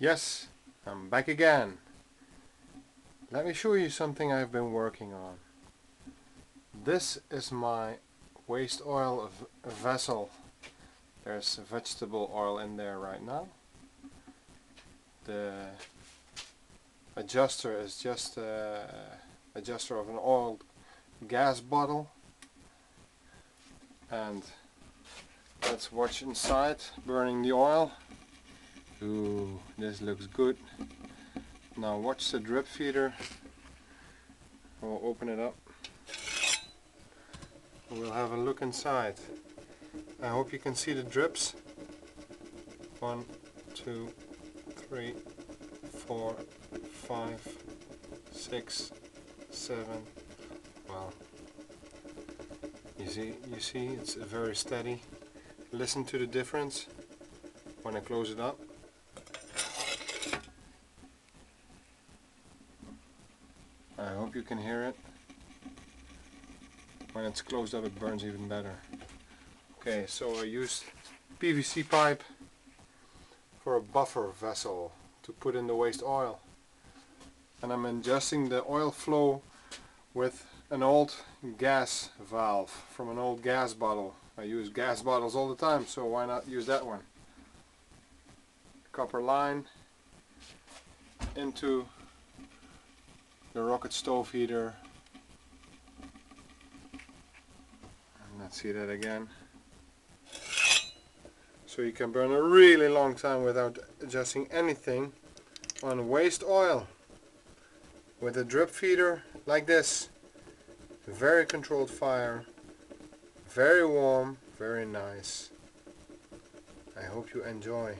Yes, I'm back again. Let me show you something I've been working on. This is my waste oil vessel. There's vegetable oil in there right now. The adjuster is just an adjuster of an oil gas bottle. And let's watch inside, burning the oil. Ooh, this looks good. Now watch the drip feeder. We'll open it up. We'll have a look inside. I hope you can see the drips. 1, 2, 3, 4, 5, 6, 7. Wow. You see, it's very steady. Listen to the difference when I close it up. I hope you can hear it. When it's closed up, it burns even better. Okay, so I used PVC pipe for a buffer vessel to put in the waste oil. And I'm adjusting the oil flow with an old gas valve from an old gas bottle. I use gas bottles all the time, so why not use that one? Copper line into the rocket stove heater. And let's see that again. So you can burn a really long time without adjusting anything on waste oil with a drip feeder like this. Very controlled fire, very warm, very nice. I hope you enjoy.